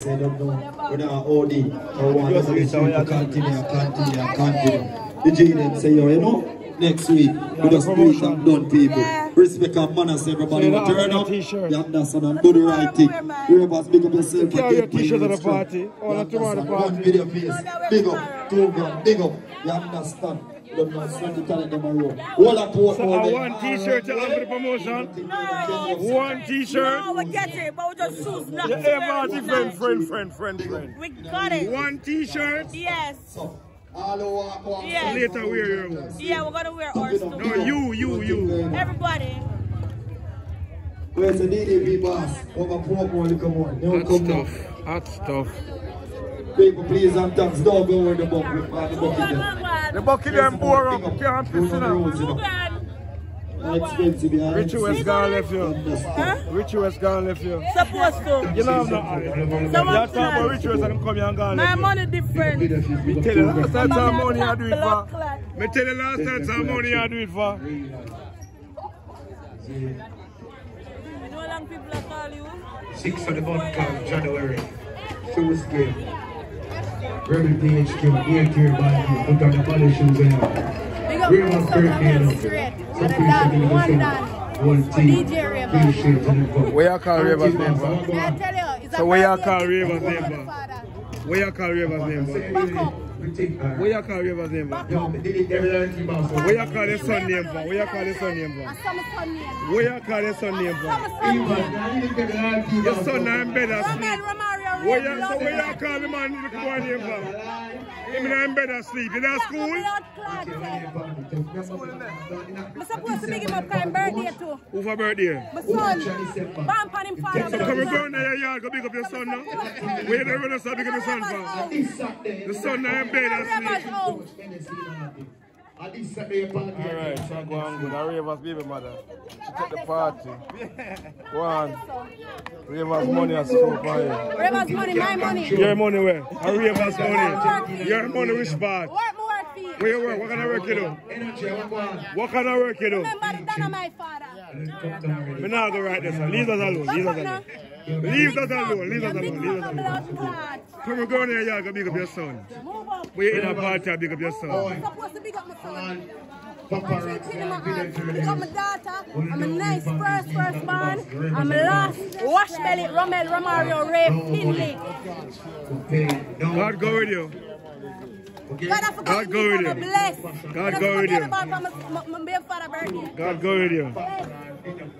I don't know whether OD or one of these people continue. The G-Name say, you know, next week, we just push and done people. Respect and manners, everybody. So turn up, you understand, and do the right thing. Remember, speak up yourself. You your t-shirt at the party, or tomorrow party. Video face. Big up, 2 grand, big up. You understand. Don't understand the talent in my room. All at work, all day. So one t-shirt, you have for the promotion. One t-shirt. No, we get it, but we just choose not to wear it. Friend. We got it. One t-shirt. Yes. So, yes. Later wear your own. Yeah, we're gonna wear ours too. No, you. Everybody. Where's the DDB boss? Over poor boy, come on. Hot stuff. People, please and thanks. Don't go with the bucket. The bucket and bore up. You can't piss it up. Expensive, yeah. Richie West gone left you. Huh? Richie West gone left you. Supposed to. You know I'm not. You're talking about Richie West and come here and gone left you. My money different. Me tell you last time some money I do it for. Me tell you last time some money I do it for. You know how long people are calling you? 6th of the month come January. Shoes game. Rebel PHQ, great here by you. Put on the body shoes and we must break in. One team. We are called Ravens member. So we are called Ravens member. We are called Ravens member. We are called Ravens member. We are called the Sun member. We are called the Sun member. We are called the Sun member. The Sun and better. So we are called the man in the corner member. I'm in bed asleep. In that school? I'm supposed to make him up for his birthday too. Who's for birthday? My son. Bam on him father. So come down to your yard, go pick up your son now. Where the runners are picking up your son from? The son now in bed asleep. Alright, so go on good. Ravens baby mother. She took the party. Go on. Ravens money has to buy you. Ravens money, my money. Your money where? Ravens money. Your money which part? Work more for you. Where you work? What kind of work you do? What kind of work you do? Remember the dad of my father. I'm not going to write this one. Leave us alone. Leave us alone. Come and go in here, go pick up your son. We're in a party, pick up your son. I'm supposed to pick up my son. Pick up my daughter. I'm a nice first man. I'm a last. Wash belly, Rommel, Romario, Ray, Pinley. God go with you. God go with you. God go with you. God go with you.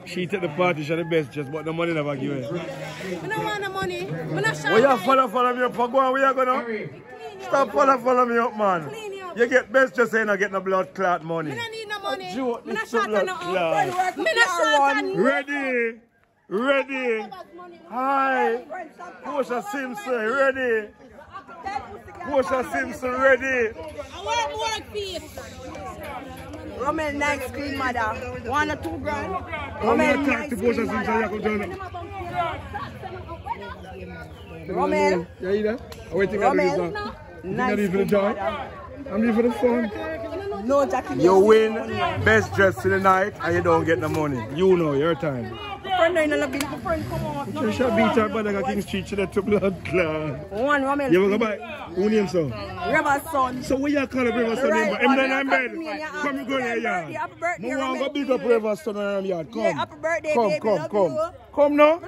She took the party, she's the best, just but the money never give her. We don't want the money. We not shy. Where you follow me up for? Go on, where you going now? Stop follow me up, man. You get best just saying I get no blood clot money. We don't need no money. We not short on no money. Ready. Hi. Portia Simpson, ready. Portia Simpson, ready. I want more people. Rommel nice queen mother. 1 or 2 grand. Rommel nice queen mother. Rommel. Yeah, you there? Rommel nice queen mother. I'm here for the fun. No, Jackie. You win best dress in the night and you don't get the money. You know your time. You should beat her, but I got King Street to the blood clot. One Rommel. You go back. Who name so? Riverson. So we are calling Riverson name, but I'm not in bed. Come go there, yard. You want to big up Riverson around yard? Come. Happy birthday, baby. Come now.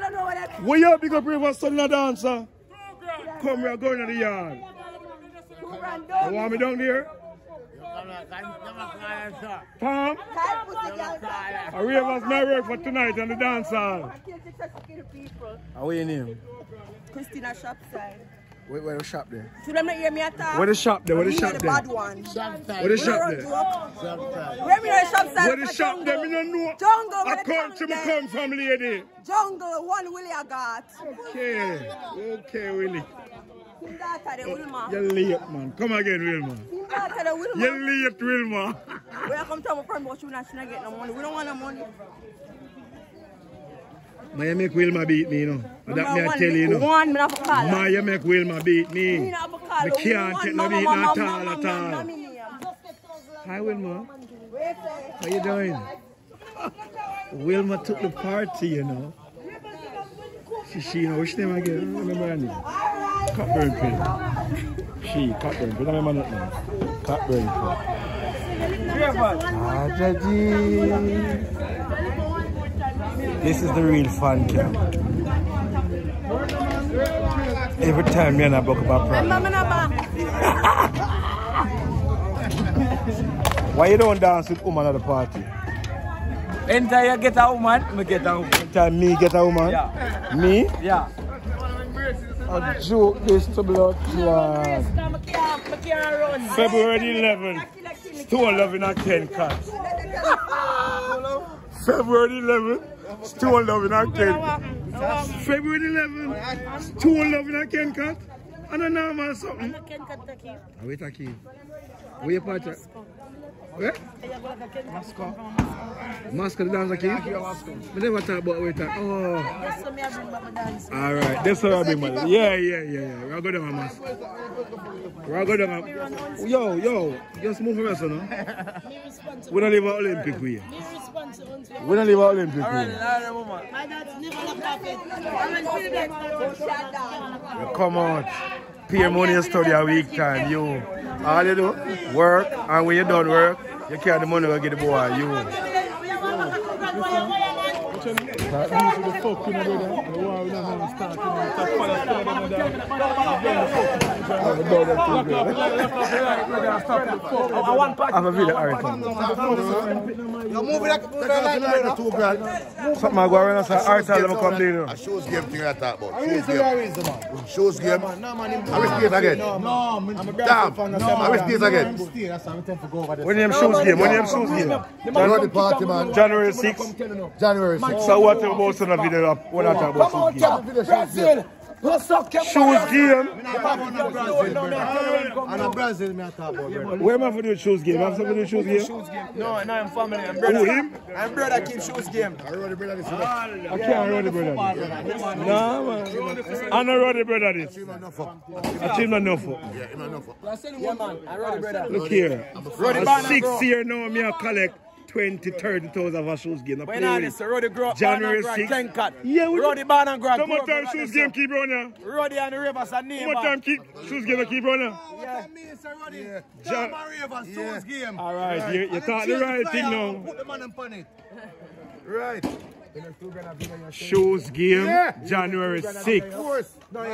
We are big up Riverson in a dancer. Come, we are going to the yard. You want me down there? Tom? A River's married for tonight on the dance hall. How are you name? Christina Shopside. Where the shop there? To them not hear me at all. Where the shop there? Where the shop there? Me no know. Jungle. I come from lady. Jungle. One Willie I got. Okay Willie. You're late, man. Come again, Wilma. You're late, Wilma. When I come to my friend, but you not going to get no money. We don't want no money. Maya make Wilma beat me, you know. That me I tell you, you know. Maya make Wilma beat me. I can't take no beat at all, at all. Hi, Wilma. How you doing? Wilma took the party, you know. she knows them again. I remember her name. Cockburn Pill. She, Cockburn Pill. I remember that name. Cockburn Pill. Ah, Jaji. This is the real fan camp. Every time you're in a book about problem. Why you don't dance with woman at the party? Anytime you get a woman, I get a woman. Anytime me get a woman? Yeah. Me? Yeah. I joke this to blood. February 11th. 211 and 10 cats. February 11th. 211 and 10. February 11th. 211 and 10 cats. And a normal something. I wait a key. Where you part? Where? Moscow. Moscow, the dance again? We never talk about where we talk. Oh. Alright, that's what I bring, man. Yeah. We'll go down, Moscow. We'll go down. Yo. Just move from us, no? We don't live at Olympic, we. We don't live at Olympic, we. Alright, woman. My dad's never left off it. Come on. Pay money and study a week time, yo. All you do, work, and when you done work, you carry the money to get the boy, you. I'm a video article. You move it like 2 grand. Something I go around and say, article, let me come to you. Shows game thing I talk about. Shows game. I wish this again. Damn. I wish this again. When you shows game, January 6th. So what about some video up? What about some video? Brazil. Shoes game. And Brazil me talk about. Where am I for the shoes game? Have something to shoes game? No, I'm family. I'm brother. Who him? I'm brother keep shoes game. I run the brother this. I can't run the brother. No man. I don't run the brother this. I team not enough. Yeah, man. I run the brother. Look here. I'm 6 years now. Me I collect 20,000-30,000 of shoes game. When I this Roddy grow up, January 6th. Yeah, we Roddy Barn and Grant. How much time shoes game keep running? Roddy and the Ravers and name. How much time shoes game keep running? Yeah. Yeah. John Ravers shoes game. All right, you thought the right thing now. Put the man on it. Right. Shoes game, yeah. January 6th. No.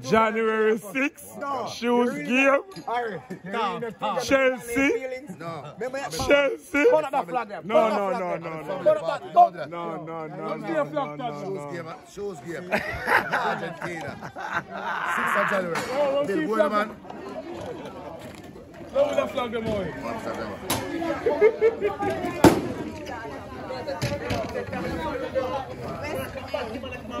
January 6th. No. Shoes game. No. Chelsea. No. Chelsea. No. Shoes game. Argentina. 6th of January. They go, man. No, we don't flag them all. Thank you.